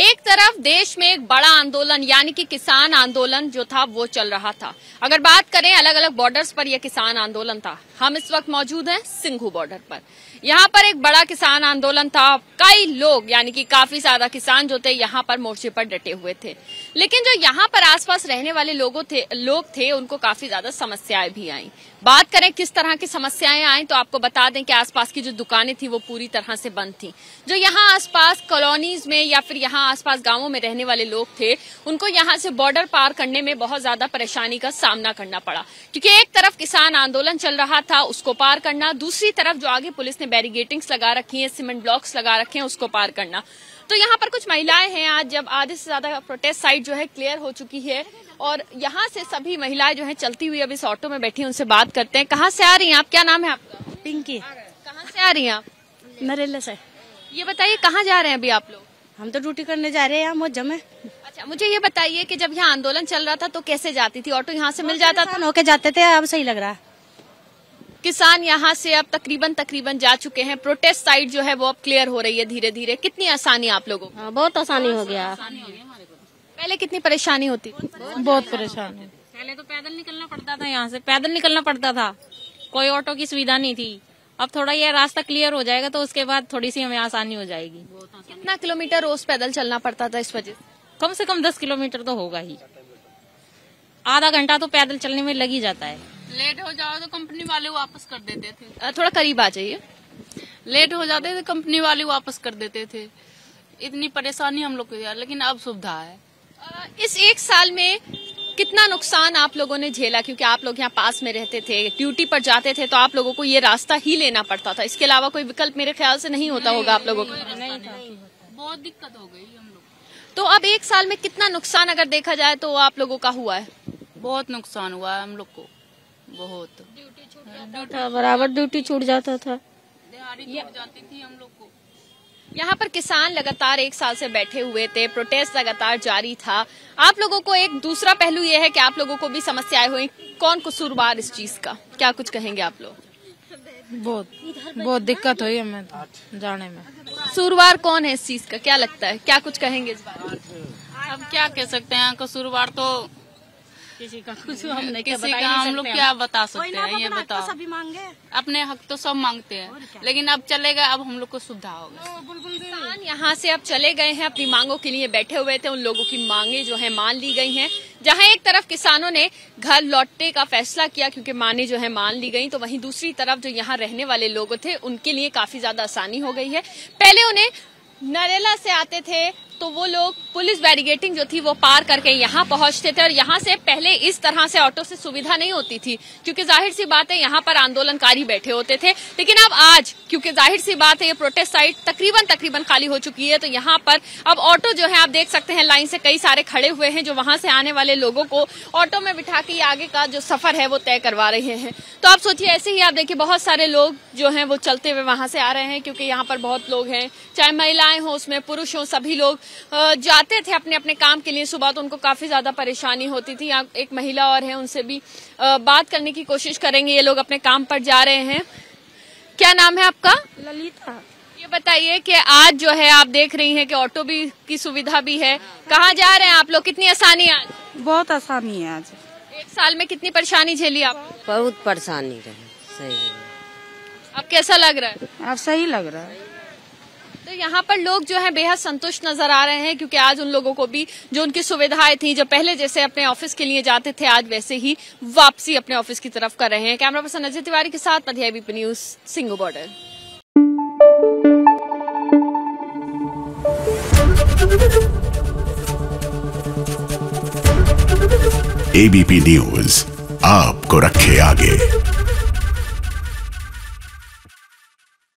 एक तरफ देश में एक बड़ा आंदोलन यानी कि किसान आंदोलन जो था वो चल रहा था। अगर बात करें अलग अलग बॉर्डर्स पर यह किसान आंदोलन था। हम इस वक्त मौजूद हैं सिंघू बॉर्डर पर। यहाँ पर एक बड़ा किसान आंदोलन था। कई लोग यानी कि काफी ज्यादा किसान जो थे यहाँ पर मोर्चे पर डटे हुए थे, लेकिन जो यहाँ पर आसपास रहने वाले लोग थे उनको काफी ज्यादा समस्याएं भी आई। बात करें किस तरह की समस्याएं आई तो आपको बता दें कि आसपास की जो दुकानें थी वो पूरी तरह से बंद थी। जो यहाँ आसपास कॉलोनीज में या फिर यहाँ आसपास गांवों में रहने वाले लोग थे उनको यहाँ से बॉर्डर पार करने में बहुत ज्यादा परेशानी का सामना करना पड़ा, क्योंकि एक तरफ किसान आंदोलन चल रहा था उसको पार करना, दूसरी तरफ जो आगे पुलिस ने बैरिगेटिंग्स लगा रखी है, सीमेंट ब्लॉक्स लगा रखे हैं उसको पार करना। तो यहाँ पर कुछ महिलाएं हैं। आज जब आधे से ज्यादा प्रोटेस्ट साइट जो है क्लियर हो चुकी है और यहाँ से सभी महिलाएं जो है चलती हुई अब इस ऑटो में बैठी, उनसे बात करते हैं। कहाँ से आ रही हैं आप? क्या नाम है आपका? पिंकी। कहाँ से आ रही हैं आप? नरेला से। ये बताइए कहाँ जा रहे हैं अभी आप लोग? हम तो ड्यूटी करने जा रहे हैं यहाँ मौज में। अच्छा, मुझे ये बताइए कि जब यहाँ आंदोलन चल रहा था तो कैसे जाती थी? ऑटो यहाँ से मिल जाता था? होके जाते थे। अब सही लग रहा है। किसान यहाँ से अब तकरीबन जा चुके हैं। प्रोटेस्ट साइट जो है वो अब क्लियर हो रही है धीरे धीरे। कितनी आसानी आप लोगों को? बहुत आसानी हो गया। पहले कितनी परेशानी होती? बहुत परेशानी। पहले तो पैदल निकलना पड़ता था, यहाँ से पैदल निकलना पड़ता था, कोई ऑटो की सुविधा नहीं थी। अब थोड़ा ये रास्ता क्लियर हो जाएगा तो उसके बाद थोड़ी सी हमें आसानी हो जाएगी। कितना किलोमीटर रोज पैदल चलना पड़ता था इस वजह? कम से कम 10 किलोमीटर तो होगा ही। आधा घंटा तो पैदल चलने में लग ही जाता है। लेट हो जाओ तो कंपनी वाले वापस कर देते थे। थोड़ा करीब आ जाइए। लेट हो जाते थे, कंपनी वाले वापस कर देते थे। इतनी परेशानी हम लोग को यार, लेकिन अब सुविधा है। इस एक साल में कितना नुकसान आप लोगों ने झेला? क्योंकि आप लोग यहाँ पास में रहते थे, ड्यूटी पर जाते थे, तो आप लोगों को ये रास्ता ही लेना पड़ता था। इसके अलावा कोई विकल्प मेरे ख्याल से नहीं होता होगा आप लोगों को। बहुत दिक्कत हो गई हम लोग तो। अब एक साल में कितना नुकसान अगर देखा जाए तो आप लोगों का हुआ है? बहुत नुकसान हुआ है हम लोग को, बहुत। ड्यूटी छूट जाता था, बराबर ड्यूटी छूट जाता था, दिहाड़ी छूट जाती थी हम लोग को। यहाँ पर किसान लगातार एक साल से बैठे हुए थे, प्रोटेस्ट लगातार जारी था। आप लोगों को एक दूसरा पहलू ये है कि आप लोगों को भी समस्याएं हुई, कौन कसूरवार इस चीज का? क्या कुछ कहेंगे आप लोग? बहुत दिक्कत हुई हमें तो जाने में। कसूरवार कौन है इस चीज का, क्या लगता है? क्या कुछ कहेंगे इस बारे में? अब क्या कह सकते हैं, कसूरवार तो किसी का कुछ हम नहीं, किसी का हम लोग क्या बता सकते हैं? ये बताओ। सभी मांगे अपने हक तो सब मांगते हैं, लेकिन अब चलेगा, अब हम लोग को सुविधा होगा। किसान यहाँ से अब चले गए हैं, अपनी मांगों के लिए बैठे हुए थे, उन लोगों की मांगे जो है मान ली गई हैं। जहाँ एक तरफ किसानों ने घर लौटने का फैसला किया क्योंकि मांगे जो है मान ली गई, तो वहीं दूसरी तरफ जो यहाँ रहने वाले लोग थे उनके लिए काफी ज्यादा आसानी हो गई है। पहले उन्हें नरेला से आते थे तो वो लोग पुलिस बैरिगेटिंग जो थी वो पार करके यहाँ पहुंचते थे, और यहाँ से पहले इस तरह से ऑटो से सुविधा नहीं होती थी क्योंकि जाहिर सी बात है यहाँ पर आंदोलनकारी बैठे होते थे। लेकिन अब आज क्योंकि जाहिर सी बात है ये प्रोटेस्ट साइट तकरीबन खाली हो चुकी है, तो यहाँ पर अब ऑटो जो है आप देख सकते हैं लाइन से कई सारे खड़े हुए हैं जो वहां से आने वाले लोगों को ऑटो में बिठा के आगे का जो सफर है वो तय करवा रहे हैं। तो आप सोचिए, ऐसे ही आप देखिए बहुत सारे लोग जो है वो चलते हुए वहां से आ रहे हैं, क्योंकि यहाँ पर बहुत लोग हैं, चाहे महिलाएं हों उसमें पुरुष हों, सभी लोग जाते थे अपने अपने काम के लिए सुबह, तो उनको काफी ज्यादा परेशानी होती थी। यहाँ एक महिला और है, उनसे भी बात करने की कोशिश करेंगे। ये लोग अपने काम पर जा रहे हैं। क्या नाम है आपका? ललिता। ये बताइए कि आज जो है आप देख रही हैं कि ऑटो भी की सुविधा भी है, कहाँ जा रहे हैं आप लोग? कितनी आसानी आज? बहुत आसानी है आज। एक साल में कितनी परेशानी झेली आप? बहुत परेशानी रही। सही। अब कैसा लग रहा है? अब सही लग रहा है। तो यहाँ पर लोग जो है बेहद संतुष्ट नजर आ रहे हैं, क्योंकि आज उन लोगों को भी जो उनकी सुविधाएं थी, जो पहले जैसे अपने ऑफिस के लिए जाते थे, आज वैसे ही वापसी अपने ऑफिस की तरफ कर रहे हैं। कैमरा पर्सन अजय तिवारी के साथ मैं ABP news Singhu border. ABP news आपको रखे आगे।